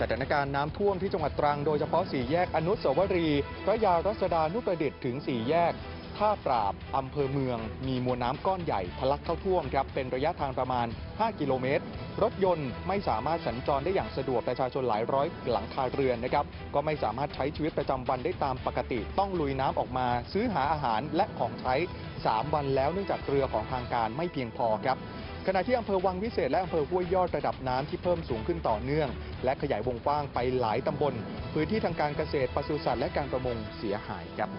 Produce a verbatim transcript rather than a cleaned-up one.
สถานการณ์น้ำท่วมที่จังหวัดตรังโดยเฉพาะสี่แยกอนุสาวรีย์พระยารัศดานุประดิษฐ์ถึงสี่แยกท่าปราบอำเภอเมืองมีมวลน้ำก้อนใหญ่ทะลักเข้าท่วมครับเป็นระยะทางประมาณห้ากิโลเมตรรถยนต์ไม่สามารถสัญจรได้อย่างสะดวกประชาชนหลายร้อยหลังคาเรือนนะครับก็ไม่สามารถใช้ชีวิตประจำวันได้ตามปกติต้องลุยน้ำออกมาซื้อหาอาหารและของใช้สามวันแล้วเนื่องจากเรือของทางการไม่เพียงพอครับขณะที่อำเภอวังวิเศษและอำเภอห้วยยอดระดับน้ำที่เพิ่มสูงขึ้นต่อเนื่องและขยายวงกว้างไปหลายตำบลพื้นที่ทางการเกษตรปศุสัตว์และการประมงเสียหายครับ